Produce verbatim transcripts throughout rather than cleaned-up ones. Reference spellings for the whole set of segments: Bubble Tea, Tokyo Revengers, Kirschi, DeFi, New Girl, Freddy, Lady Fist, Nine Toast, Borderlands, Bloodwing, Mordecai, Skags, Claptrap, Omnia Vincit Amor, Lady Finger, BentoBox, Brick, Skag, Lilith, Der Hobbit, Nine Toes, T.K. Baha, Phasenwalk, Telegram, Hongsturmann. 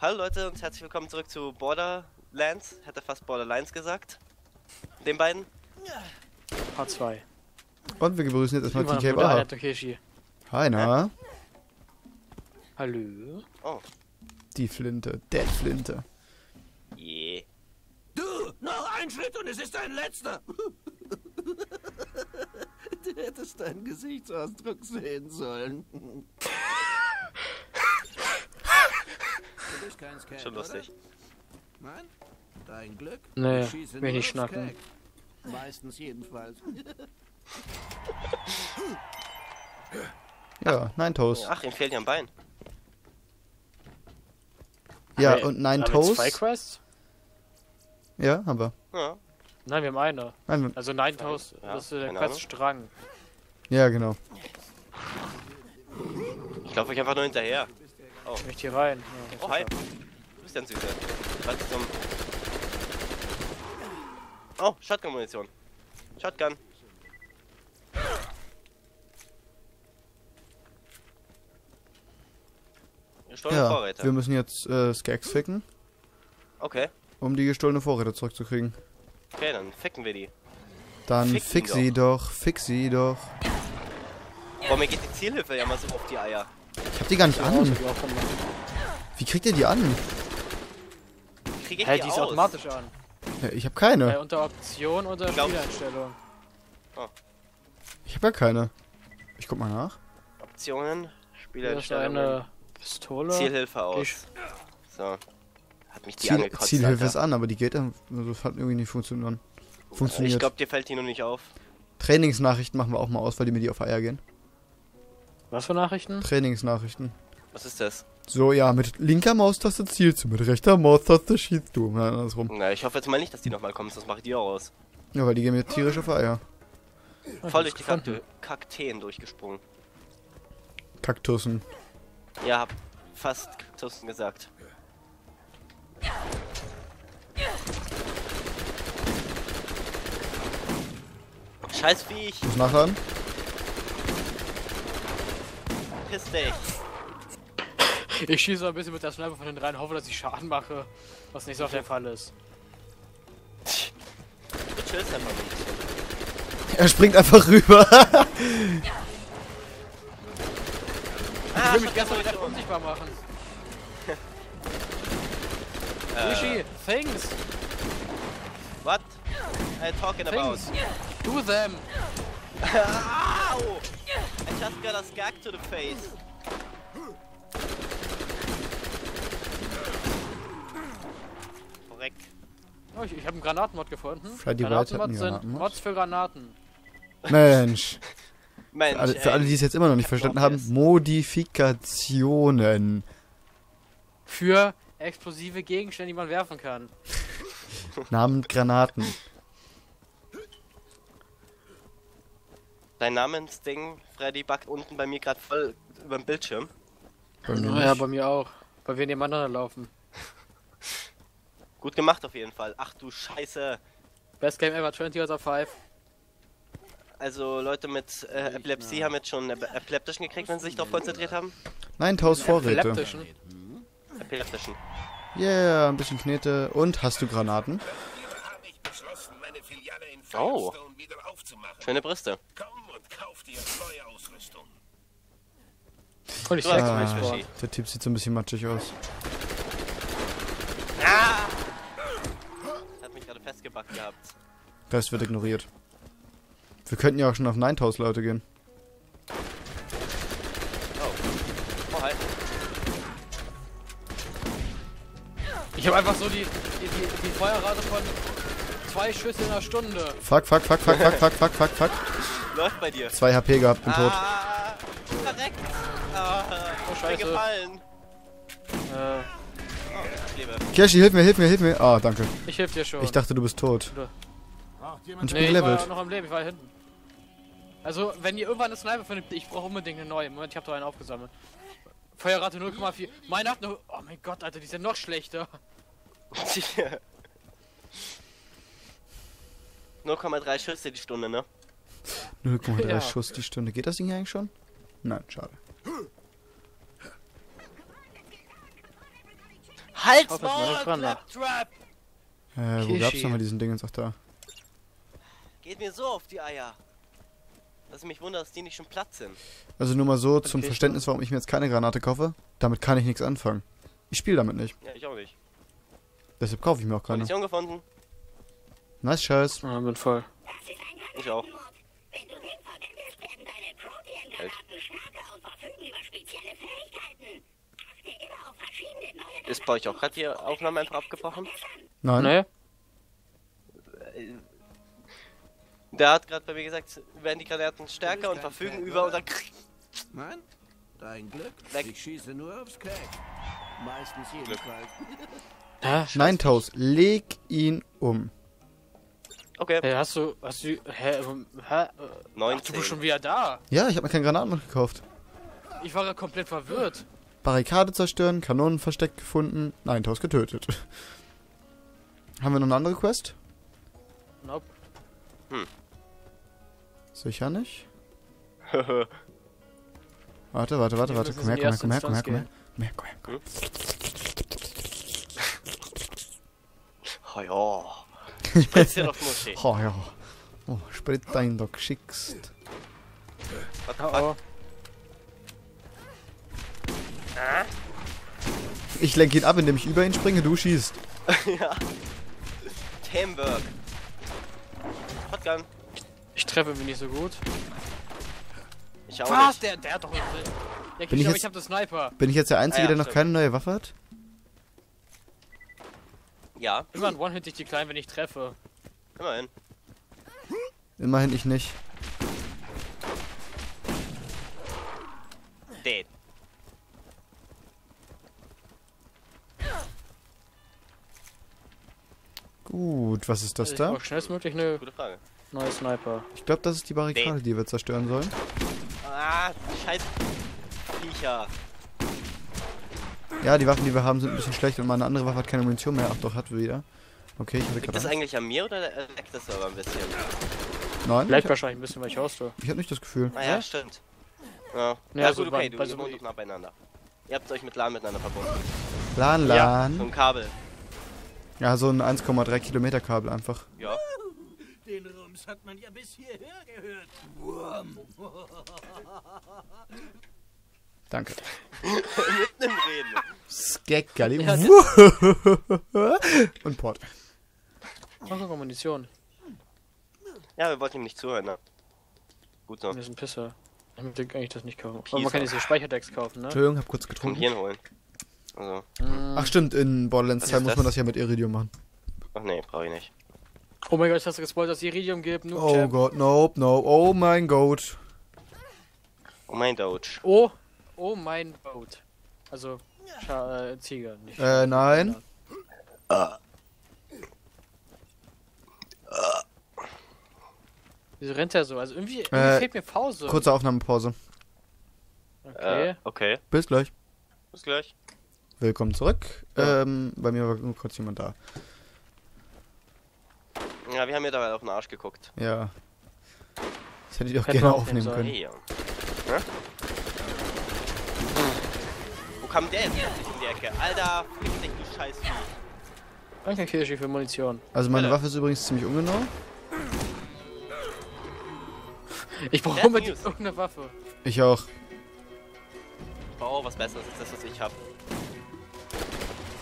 Hallo Leute und herzlich willkommen zurück zu Borderlands. Hätte fast Borderlines gesagt. Den beiden. Part zwei. Und wir begrüßen jetzt erstmal T K. Baha. Hi, na? Hallo. Oh. Die Flinte. Der Flinte. Yeah. Du, noch ein Schritt und es ist dein letzter. Du hättest deinen Gesichtsausdruck sehen sollen. Du bist kein Skag, schon lustig. Oder? Nein? Dein Glück? Nee, will nicht schnacken. Skag. Meistens jedenfalls. Ja, Nine Toast. Ach, ihm fehlt ja ein Bein. Ja, hey, und Nine Toast. Zwei Quests? Ja, haben wir. Ja. Nein, wir haben eine. Nein, also Nine Toast, ja, das ist der Queststrang. Ja, genau. Ich laufe euch einfach nur hinterher. Oh. Ich möchte hier rein. Ja, oh, hi. Du bist ja ein Süßer. Zum... Oh, Shotgun-Munition. Shotgun. Gestohlene ja, Vorräte. Wir müssen jetzt äh, Skags ficken. Okay. Um die gestohlene Vorräte zurückzukriegen. Okay, dann ficken wir die. Dann fick, fick sie doch. doch, fick sie doch. Boah, mir geht die Zielhilfe ja mal so auf die Eier. Ich hab die gar nicht an. Wie kriegt ihr die an? Krieg ich hey, die, die ist aus? Automatisch an. Ja, ich hab keine. Hey, unter Option, unter Spieleinstellung. Oh. Ich hab ja keine. Ich guck mal nach. Optionen, Spieleinstellungen. Pistole. Zielhilfe aus. Ich. So. Hat mich die Ziel, angekotzt. Zielhilfe ist an, aber die geht dann. Das hat irgendwie nicht funktioniert. Funktioniert. Ich glaube, dir fällt die noch nicht auf. Trainingsnachrichten machen wir auch mal aus, weil die mir die auf Eier gehen. Was für Nachrichten? Trainingsnachrichten. Was ist das? So, ja, mit linker Maustaste zielst du, mit rechter Maustaste schießt du. Nein, andersrum. Na, ich hoffe jetzt mal nicht, dass die nochmal kommen, sonst mache ich die auch aus. Ja, weil die gehen mir tierisch auf Eier. Ach, voll durch die Kaktu Kakteen durchgesprungen. Kaktussen. Ja, hab fast Kaktussen gesagt. Scheiß Viech. Muss nachladen. Piss dich. Ich schieße ein bisschen mit der Sniper von den rein, hoffe, dass ich Schaden mache, was nicht so oft der Fall ist. Du chillst einfach nicht. Er springt einfach rüber. ah, ich will mich gestern wieder unsichtbar machen. Luigi, things. What? I talking things. about. Do them. Au! I just got a skag to the face. Korrekt. Oh, ich, ich habe einen Granatenmod gefunden. Granatenmod sind Mods für Granaten. Mensch. Mensch für, alle, für alle, die es jetzt immer noch nicht verstanden haben, Modifikationen. Für explosive Gegenstände, die man werfen kann. Namen Granaten. Dein Namensding, Freddy, backt unten bei mir gerade voll über dem Bildschirm. Bei mir oh, ja, bei mir auch. Bei wir nebeneinander laufen. Gut gemacht auf jeden Fall. Ach du Scheiße. Best Game Ever, zwanzig out of five. Also Leute mit äh, Epilepsie haben jetzt schon Epileptischen gekriegt, wenn sie sich darauf konzentriert haben. Nein, tausend Vorräte. Epileptischen. Epileptischen. Yeah, ein bisschen Knete. Und hast du Granaten? Oh. Schöne Brüste. Und ich ah, der Typ sieht so ein bisschen matschig aus. Ah! Hat mich gerade festgebackt gehabt. Das wird ignoriert. Wir könnten ja auch schon auf Nine Toast Leute gehen. Oh. Oh, hi. Ich habe einfach so die, die, die, die Feuerrate von zwei Schüsse in der Stunde. Fuck, fuck, fuck, fuck, fuck, fuck, fuck, fuck, fuck. Läuft bei dir. zwei H P gehabt, bin ah, tot. Verreckt. Ah, oh, Scheiße. Ich bin gefallen. Äh. Oh, ich lebe. Kirschi, hilf mir, hilf mir, hilf mir. Ah, danke. Ich hilf dir schon. Ich dachte, du bist tot. Ach, und ich bin nee, gelevelt. Ich war noch am Leben, ich war hinten. Also, wenn ihr irgendwann eine Sniper findet, ich brauche unbedingt eine neue. Moment, ich hab doch einen aufgesammelt. Feuerrate null Komma vier. Meine hat nur... Oh mein Gott, Alter, die ist ja noch schlechter. null Komma drei Schüsse die Stunde, ne? null Komma drei ja. Schuss die Stunde. Geht das Ding eigentlich schon? Nein, schade. Halt's Maul, Claptrap! Äh, wo gab's nochmal diesen Dingens? Ach da. Geht mir so auf die Eier. Dass ich mich wundere, dass die nicht schon platt sind. Also nur mal so zum Verständnis, warum ich mir jetzt keine Granate kaufe. Damit kann ich nichts anfangen. Ich spiele damit nicht. Ja, ich auch nicht. Deshalb kaufe ich mir auch keine. Munition gefunden. Nice Scheiß. Ja, bin voll. Ich auch. Halt. Ist bei euch auch gerade die Aufnahme einfach abgebrochen? Nein. Nee. Der hat gerade bei mir gesagt, werden die Granaten stärker und verfügen über oder... Mann, dein Glück. Weg. Ich schieße nur aufs Crack. Meistens jedenfalls. Nein, Toast, leg ihn um. Okay. Hey, hast du... Hast du... Hä? Hä? neunzehn. Ach, du bist schon wieder da. Ja, ich habe mir keinen Granaten mehr gekauft. Ich war ja komplett verwirrt. Barrikade zerstören, Kanonen versteckt gefunden, Nein Toast getötet. Haben wir noch eine andere Quest? Nope. Hm. Sicher nicht? warte, warte, warte, warte, warte. Komm her, komm her, komm her, komm her, komm her, komm her, komm her, komm her. Oh ja. Spritz dir doch Muschi. Oh ja. Oh, spritz dein doch schickst. Oh. Ich lenke ihn ab, indem ich über ihn springe, du schießt. Ja. Teamwork. Hotgun. Ich treffe mich nicht so gut. Ich auch Was? Nicht. Der, der hat doch... Der bin ich, jetzt, ich hab den Sniper. Bin ich jetzt der Einzige, ah, ja, der noch stimmt. keine neue Waffe hat? Ja. Immer ein One-Hit ich die Kleinen, wenn ich treffe. Immerhin. Immerhin ich nicht. Dead. Gut, was ist das da? Ich schnellstmöglich eine gute Frage. Neue Sniper. Ich glaube, das ist die Barrikade, die wir zerstören sollen. Ah, scheiß Viecher. Ja, die Waffen, die wir haben, sind ein bisschen schlecht und meine andere Waffe hat keine Munition mehr. Ach doch, hat wieder. Okay, ich habe gerade... Ist das eigentlich an mir oder leckt das aber ein bisschen? Nein. Vielleicht wahrscheinlich ein bisschen, weil ich hauste. Ich habe nicht das Gefühl. Naja, ja? stimmt. Ja, ja, ja gut, so okay, du bist doch nah beieinander. Ihr habt euch mit LAN miteinander verbunden. LAN, LAN. Ja, so ein Kabel. Ja, so ein eins Komma drei Kilometer Kabel einfach. Ja. Den Rums hat man ja bis hierher gehört. Wurm. Danke. Mitten im Reden. Skeggali. Und Port. Noch Munition. Ja, wir wollten ihm nicht zuhören, ne? Gut so. Wir sind Pisser. Ich denke eigentlich, dass nicht kaufen. Aber man kann diese Speicherdecks kaufen, ne? Entschuldigung, hab kurz getrunken. Hier holen. Also. Ach stimmt, in Borderlands zwei muss man das ja mit Iridium machen. Ach nee, brauche ich nicht. Oh mein Gott, ich hasse gespoilt, dass es Iridium gibt. Noob oh Jam. Gott, nope, no. Oh mein Gott. Oh mein Deutsch. Oh, oh mein Boot. Also, Scha äh, Tiger. Nicht äh, nein. Ah. Ah. Wieso rennt er so? Also irgendwie, irgendwie äh, fehlt mir Pause. Kurze Aufnahmepause. Okay. Äh, okay. Bis gleich. Bis gleich. Willkommen zurück. Ja. Ähm, bei mir war nur kurz jemand da. Ja, wir haben mir dabei auf den Arsch geguckt. Ja. Das hätte ich auch Hätten gerne aufnehmen können. Hey, ja. Ja? Wo kam der jetzt in die Ecke? Alter, fick dich, du Scheiße. Danke, Kirschi, für Munition. Also meine Alter. Waffe ist übrigens ziemlich ungenau. Ich brauche unbedingt irgendeine Waffe. Ich auch. Ich brauche auch was Besseres als das, was ich habe.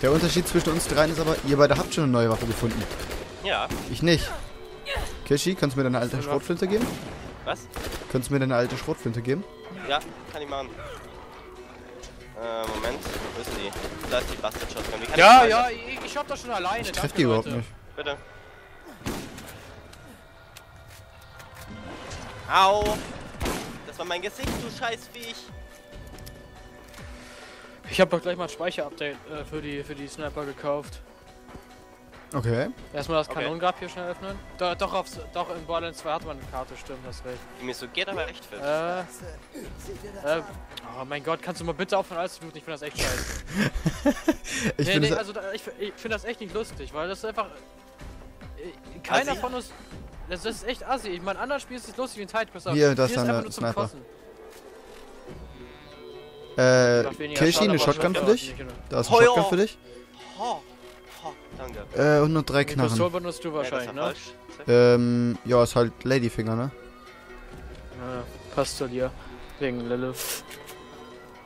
Der Unterschied zwischen uns dreien ist aber, ihr beide habt schon eine neue Waffe gefunden. Ja. Ich nicht. Kirschi, kannst du mir deine alte Schrotflinte geben? Was? Kannst du mir deine alte Schrotflinte geben? Ja, kann ich machen. Äh, Moment, wo ist die? Da ist die Bastard-Shotgun. Ja, ich ja, ich, ich hab das schon alleine. Ich treff die überhaupt Leute. nicht. Bitte. Au! Das war mein Gesicht, du Scheißviech! Ich habe doch gleich mal ein Speicher-Update äh, für die für die Sniper gekauft. Okay. Erstmal das Kanonengrab okay. hier schnell öffnen. Do, doch, aufs, doch in Borderlands zwei hat man eine Karte, stimmt, das recht. Mir so geht aber echt fit. Äh, äh, oh mein Gott, kannst du mal bitte aufhören alles zu bluten? Ich finde das echt scheiße. ich nee, finde nee, also, ich, ich find das echt nicht lustig, weil das ist einfach... Äh, keiner assi? von uns... Das, das ist echt assi. Ich meine, anderen Spiel ist es lustig wie ein Tidequest. Hier, das ist einfach nur zum Kotzen. Äh, Kirschi, eine Shotgun für dich? Da ist eine Shotgun für dich. ho, ho. Danke. Äh, und nur drei die Knarren. Pistole benutzt du wahrscheinlich, ja, ist ja ne? Ähm, ja, ist halt Lady Finger, ne? Ja, passt zu dir. Wegen Lilith.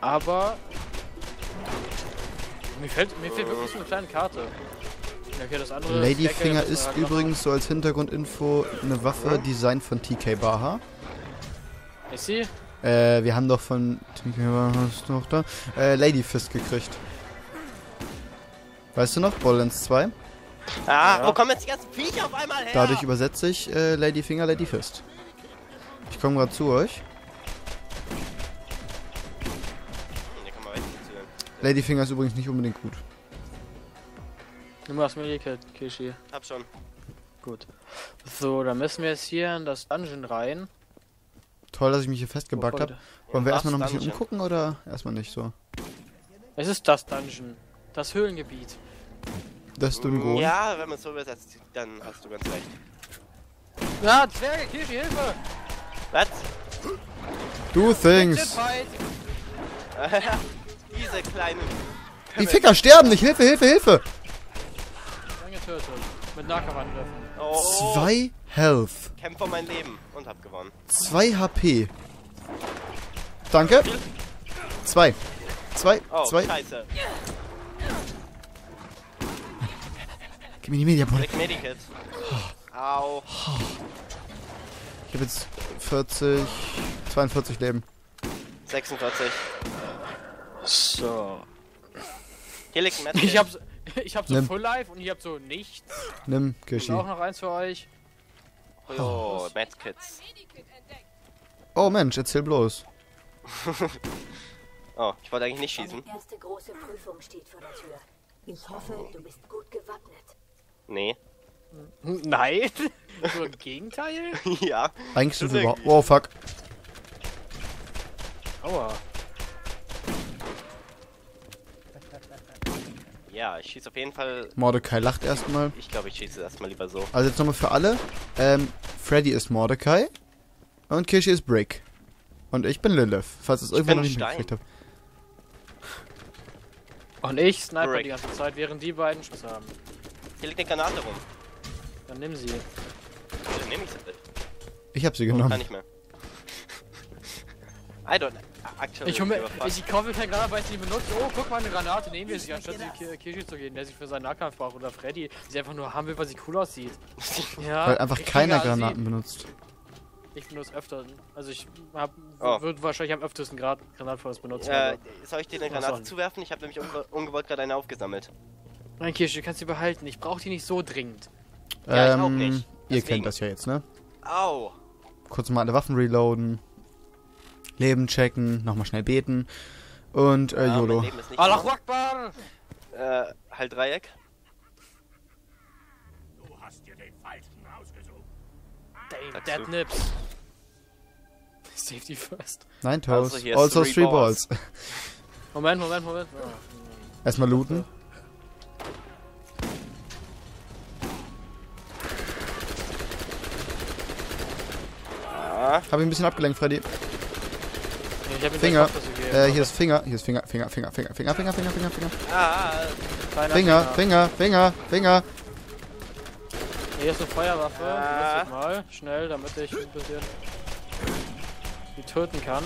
Aber... Mir fällt, mir fehlt wirklich so eine kleine Karte. Okay, das andere Lady Stecker, Finger das ist übrigens so als Hintergrundinfo eine Waffe, Design von T K. Baha. Ist sie? Äh, wir haben doch von T K. Baha ist noch da. Äh, Lady Fist gekriegt. Weißt du noch? Borderlands zwei? Ah, ja. Wo kommen jetzt die ganzen Viecher auf einmal her? Dadurch übersetze ich äh, Lady Finger, Lady Fist. Ich komme gerade zu euch. Lady Finger ist übrigens nicht unbedingt gut. Du machst mir die Kishi. Hab schon. Gut. So, dann müssen wir jetzt hier in das Dungeon rein. Toll, dass ich mich hier festgebackt habe. Wollen wir erstmal noch ein bisschen Dungeon umgucken oder erstmal nicht so? Es ist das Dungeon. Das Höhlengebiet. Das Dungeon. Ja, wenn man es so übersetzt, dann hast du ganz recht. Ja, Zwerge, Kishi, Hilfe! Was? Do things! Diese kleinen. Die Ficker sterben nicht! Hilfe, Hilfe, Hilfe! Mit Nahkampfangriffen. Oh. Zwei Health. Kämpfe um mein Leben und hab gewonnen. Zwei H P. Danke. Zwei. Zwei. Oh, zwei. Scheiße. Gib mir die Mediaball. Ich Au. Ich hab jetzt vierzig, zweiundvierzig Leben. sechsundvierzig. So. Ich hab's. Ich hab so Nimm. Full Life und ich hab so nichts. Nimm, Kishi. Und auch noch eins für euch. Oh, Medkits. Oh Mensch, erzähl bloß. Oh, ich wollte eigentlich nicht schießen. Die erste große Prüfung steht vor der Tür. Ich hoffe, du bist gut gewappnet. Nee. Nein? So im Gegenteil? Ja. Eigentlich sind wir überhaupt... Wow, fuck. Aua. Ja, ich schieße auf jeden Fall... Mordecai lacht erstmal. Ich glaube, ich schieße erstmal lieber so. Also jetzt nochmal für alle. Ähm, Freddy ist Mordecai. Und Kishi ist Brick. Und ich bin Lilith, falls es irgendwann noch nicht mitgekriegt habe. Und ich sniper Brick die ganze Zeit, während die beiden Schuss haben. Hier liegt eine Granate rum. Dann nimm sie. Dann nehme ich sie. Ich hab sie genommen. Oh, kann nicht mehr. I don't know. Actually, ich, ich, ich kaufe keine Granate, weil ich sie benutze. Oh, guck mal, eine Granate. Nehmen wir sie, anstatt die Kirsche zu gehen, der sich für seinen Nahkampf braucht. Oder Freddy, die sie einfach nur haben will, weil sie cool aussieht. Ja, weil einfach keiner Granaten sie benutzt. Ich benutze öfter. Also ich hab, oh. würde wahrscheinlich am öftesten Grad Granatfeuers benutzen. Äh, soll ich dir eine Granate zuwerfen? Ich habe nämlich unge ungewollt gerade eine aufgesammelt. Nein, Kirsche, du kannst sie behalten. Ich brauche die nicht so dringend. Ja, ähm, ich auch nicht. Ihr Deswegen. kennt das ja jetzt, ne? Au. Kurz mal alle Waffen reloaden. Leben checken, nochmal schnell beten und äh, ja, YOLO. Allah Akbar! Äh, halt Dreieck. Du hast dir den Falschen ausgesucht. Damn, Dead Nips. Safety first. Nine Toast. Also, also three, three balls. balls. Moment, Moment, Moment. Oh. Erstmal looten. Ja. Hab ich ein bisschen abgelenkt, Freddy. Ich hab Finger, Kopf, ich äh, hier ist Finger, hier ist Finger, Finger, Finger, Finger, Finger, Finger, Finger, Finger, Finger, ah, Finger, Finger, Finger, Finger, Finger. Hier ist eine Feuerwaffe, ah. ich mal, schnell, damit ich ein bisschen die töten kann.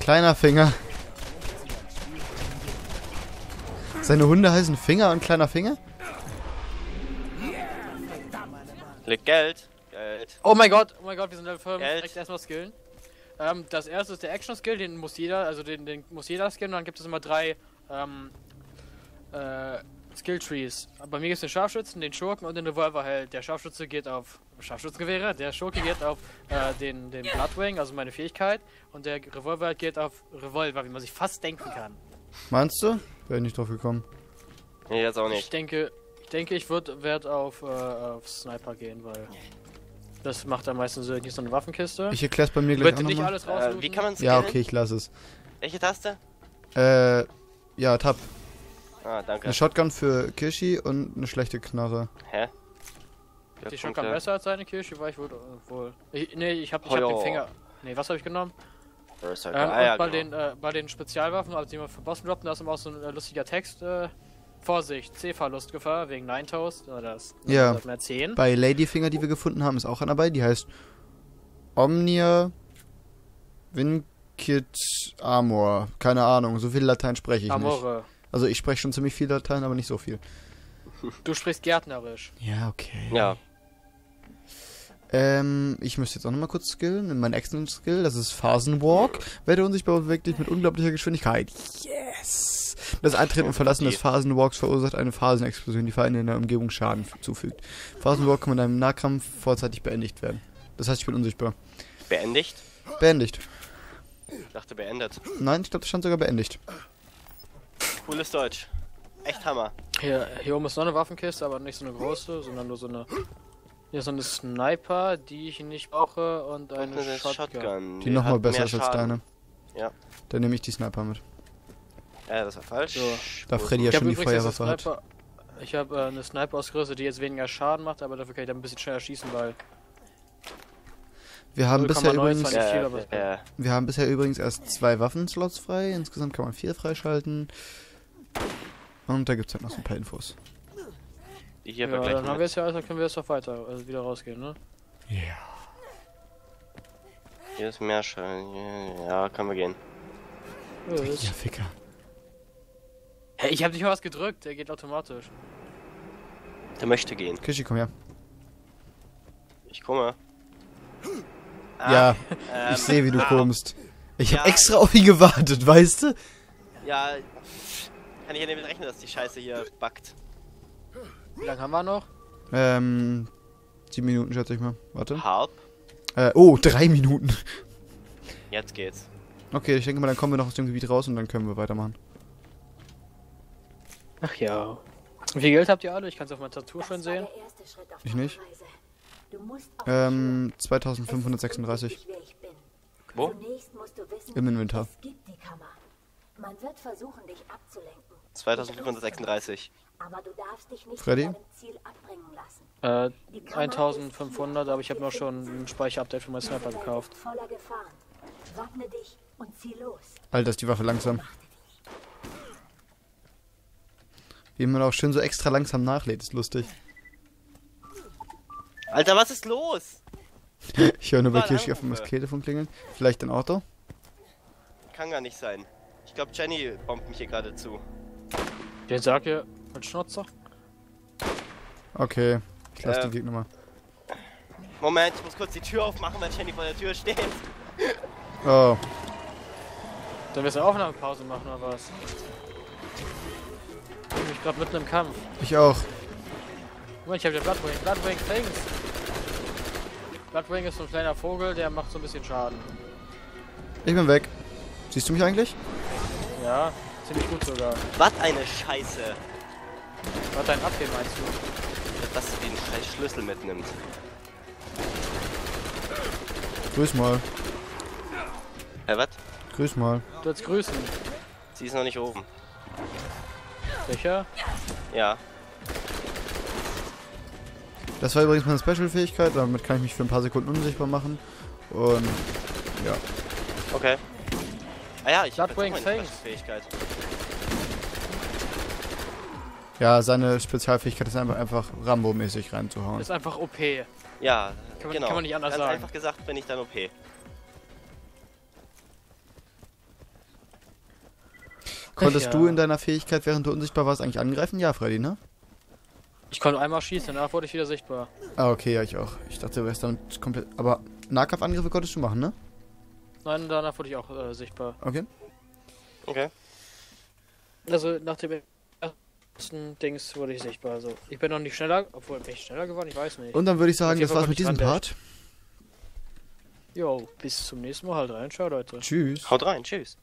Kleiner Finger. Seine Hunde heißen Finger und kleiner Finger? Leg Geld, Geld. Oh mein Gott, oh mein Gott, wir sind Level fünf, direkt erstmal skillen. Ähm, das erste ist der Action-Skill, den muss jeder, also den, den muss jeder skillen, und dann gibt es immer drei ähm, äh, Skill-Trees. Bei mir gibt es den Scharfschützen, den Schurken und den Revolverheld. Der Scharfschütze geht auf Scharfschützengewehre, der Schurke geht auf äh, den, den Bloodwing, also meine Fähigkeit, und der Revolverheld geht auf Revolver, wie man sich fast denken kann. Meinst du? Wäre nicht drauf gekommen. Nee, jetzt auch nicht. Ich denke, ich, denke, ich würde Wert auf, äh, auf Sniper gehen, weil... Das macht am meisten Sinn. Hier ist noch eine Waffenkiste. Ich erklär's bei mir gleich auch nochmal. Äh, wie kann man's Ja, okay, ich lass es. Welche Taste? Äh, ja, Tab. Ah, danke. Eine Shotgun für Kishi und eine schlechte Knarre. Hä? Die Shotgun besser als seine Kishi, weil ich wohl... wohl. Ich, nee, ich hab, ich hab den Finger... Nee, was hab ich genommen? Ähm, und bei den, äh, bei den Spezialwaffen, also die man für Bossen droppen, da ist immer auch so ein äh, lustiger Text, äh, Vorsicht, C-Verlustgefahr wegen Nine Toast. Oder das ja, erzählen. Bei Lady Finger, die wir gefunden haben, ist auch einer dabei. Die heißt Omnia Vincit Amor. Keine Ahnung, so viel Latein spreche ich Amore. nicht. Also ich spreche schon ziemlich viel Latein, aber nicht so viel. Du sprichst Gärtnerisch. Ja, okay. Ja. Ähm, ich müsste jetzt auch nochmal kurz skillen. Mein Excellent-Skill, das ist Phasenwalk. Werde unsichtbar bewegt dich mit unglaublicher Geschwindigkeit. Yes! Das Eintreten und Verlassen des Phasenwalks verursacht eine Phasenexplosion, die Feinden in der Umgebung Schaden zufügt. Phasenwalk kann in einem Nahkampf vorzeitig beendigt werden. Das heißt, ich bin unsichtbar. Beendigt? Beendigt. Ich dachte beendet. Nein, ich glaube, das stand sogar beendigt. Cooles Deutsch. Echt Hammer. Hier, hier oben ist noch eine Waffenkiste, aber nicht so eine große, sondern nur so eine... Hier ist so eine Sniper, die ich nicht brauche, und eine, und eine Shotgun. Shotgun. Die, die nochmal besser ist als deine. Ja. Dann nehme ich die Sniper mit. Ja, das war falsch. So. Da Freddy ja schon die Feuerwaffe hat. Ich habe äh, eine Sniper ausgerüstet, die jetzt weniger Schaden macht, aber dafür kann ich dann ein bisschen schneller schießen, weil... Wir haben, bisher übrigens, äh, viel, äh, wir haben bisher übrigens erst zwei Waffenslots frei. Insgesamt kann man vier freischalten. Und da gibt es halt noch so ein paar Infos. Die hier ja, dann haben wir es ja, also können wir jetzt doch weiter, also wieder rausgehen, ne? Ja. Yeah. Hier ist mehr Schein. Ja, können wir gehen. Ja, ja Ficker. Hey, ich hab nicht mal was gedrückt, der geht automatisch. Der möchte gehen. Kishi, komm her. Ich komme. Ah, ja, ähm, ich sehe, wie du ah. kommst. Ich ja. hab extra auf ihn gewartet, weißt du? Ja, kann ich ja nicht rechnen, dass die Scheiße hier backt. Wie lange haben wir noch? Ähm, sieben Minuten, schätze ich mal. Warte. Halb? Äh, oh, drei Minuten. Jetzt geht's. Okay, ich denke mal, dann kommen wir noch aus dem Gebiet raus und dann können wir weitermachen. Ach ja. Wie viel Geld habt ihr alle? Ich kann es auf meiner Tastatur schon sehen. Ich nicht. Ähm, zweitausendfünfhundertsechsunddreißig. Wo? Im Inventar. Man wird versuchen, dich abzulenken. zweitausendfünfhundertsechsunddreißig. Aber du darfst dich nicht Freddy? Von deinem Ziel abbringen lassen. Äh, eintausendfünfhundert, aber ich habe noch schon ein Speicher-Update für meinen Sniper gekauft. Wappne dich und zieh los. Alter, ist die Waffe langsam. Wie man auch schön so extra langsam nachlädt, ist lustig. Alter, was ist los? Ich höre nur bei Kirsch auf dem Telefon klingeln. Vielleicht ein Auto? Kann gar nicht sein. Ich glaube, Jenny bombt mich hier gerade zu. Der sagt ja... Mit Schnurzer? Okay, ich lasse äh, die Gegner mal. Moment, ich muss kurz die Tür aufmachen, weil Jenny vor der Tür steht. Oh. Dann wirst du auch noch eine Pause machen, oder was? Ich bin gerade mitten im Kampf. Ich auch. Moment, ich hab den Bloodwing. Bloodwing things. Bloodwing ist so ein kleiner Vogel, der macht so ein bisschen Schaden. Ich bin weg. Siehst du mich eigentlich? Ja, ziemlich gut sogar. Was eine Scheiße! Was dein Abwehr meinst du? Dass du den scheiß Schlüssel mitnimmst. Grüß mal. Hä, was? Grüß mal. Du sollst grüßen. Sie ist noch nicht oben. Sicher? Ja. Das war übrigens meine Special-Fähigkeit, damit kann ich mich für ein paar Sekunden unsichtbar machen. Und ja. Okay. Ah ja, ich habe meine Special-Fähigkeit. Ja, seine Spezialfähigkeit ist einfach, einfach Rambo-mäßig reinzuhauen. Ist einfach O P. Ja, kann man, genau. Kann man nicht anders Ganz sagen. Einfach gesagt, bin ich dann O P. Konntest ja. du in deiner Fähigkeit, während du unsichtbar warst, eigentlich angreifen? Ja, Freddy, ne? Ich konnte einmal schießen, danach wurde ich wieder sichtbar. Ah, okay, ja, ich auch. Ich dachte, du wärst dann komplett... Aber Nahkampfangriffe konntest du machen, ne? Nein, danach wurde ich auch äh, sichtbar. Okay. Okay. Also, nach dem... Dings wurde ich sichtbar. Also ich bin noch nicht schneller, obwohl bin ich schneller geworden, ich weiß nicht. Und dann würde ich sagen, das war's mit diesem Part. Jo, bis zum nächsten Mal. Halt rein, ciao Leute. Tschüss. Haut rein, tschüss.